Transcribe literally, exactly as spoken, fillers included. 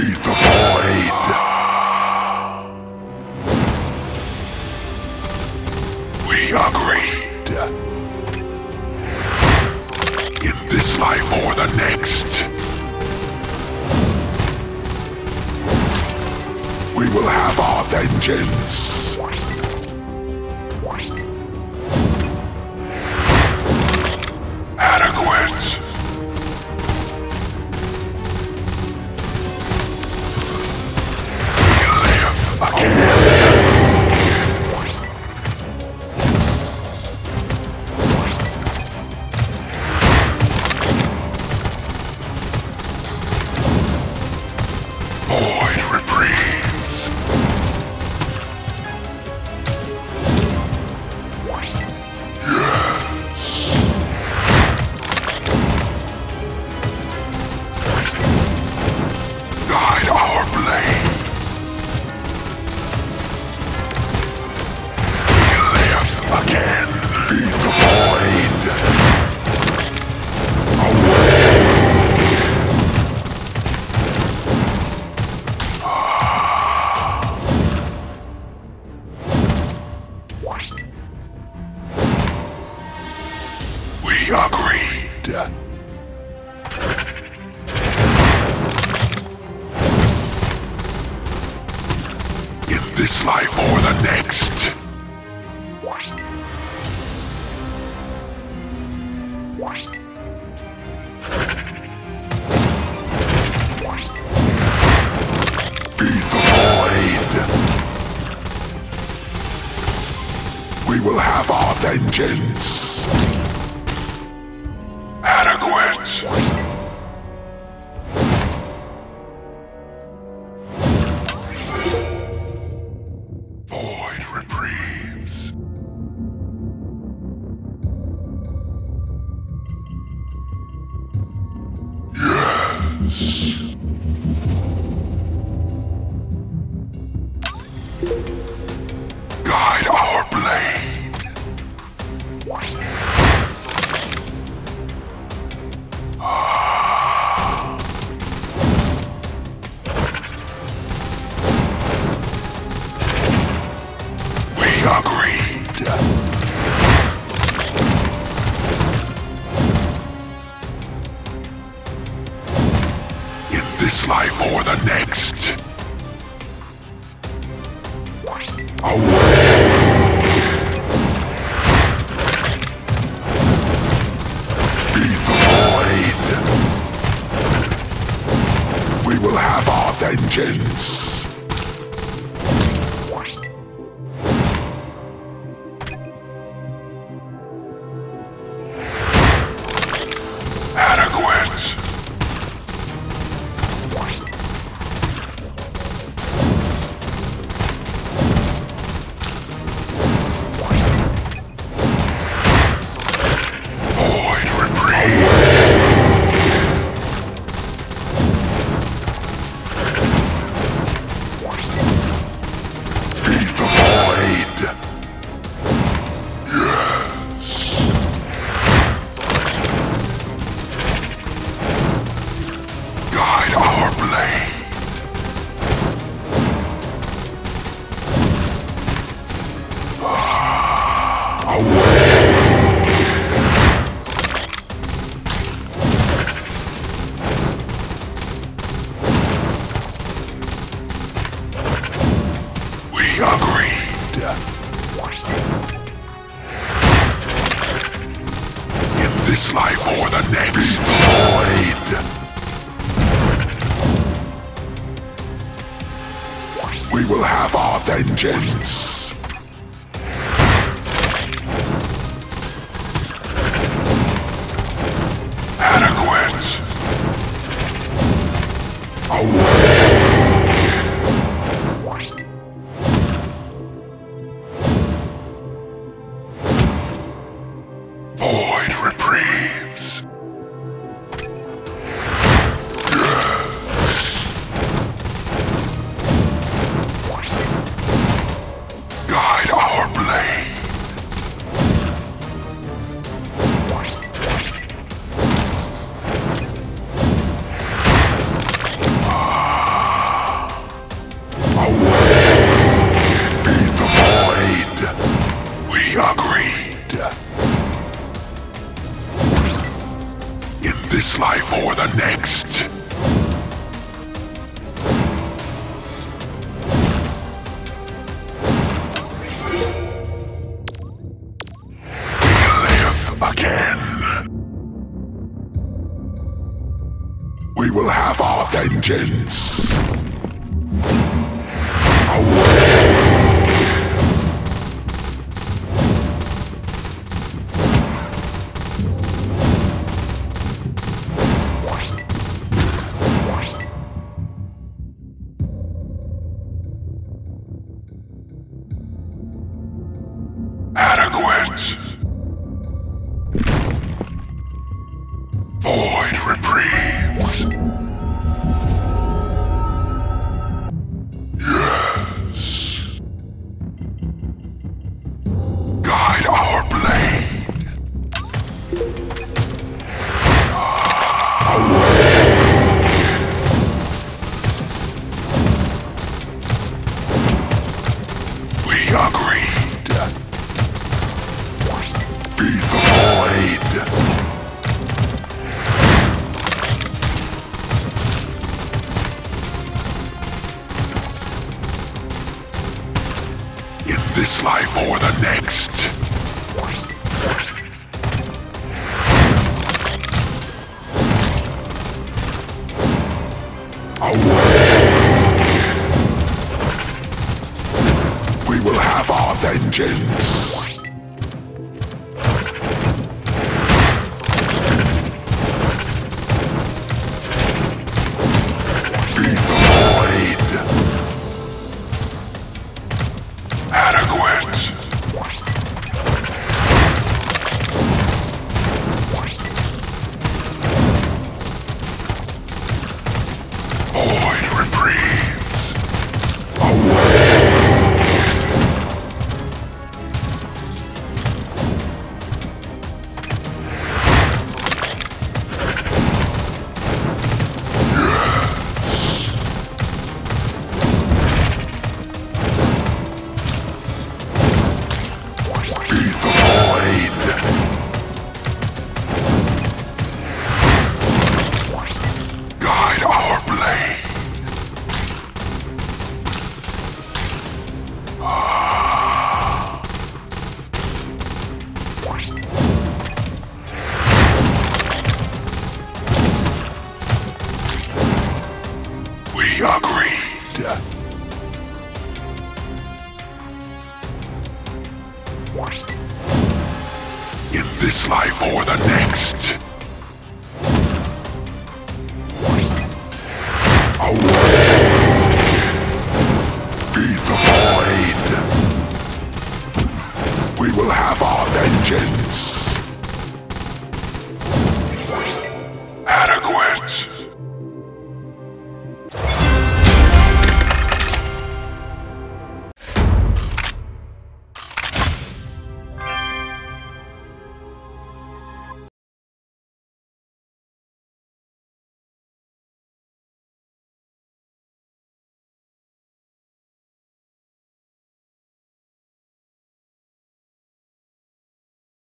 be the void. We agreed. In this life or the next, we will have our vengeance. Adequate. this life or the next. We will have our vengeance. Awake. Adequate. Void reprieve. Yes. Guide our blade. Awake. We agreed. Feed the void. This life or the next. Awake! We will have our vengeance. Agreed. In this life or the next.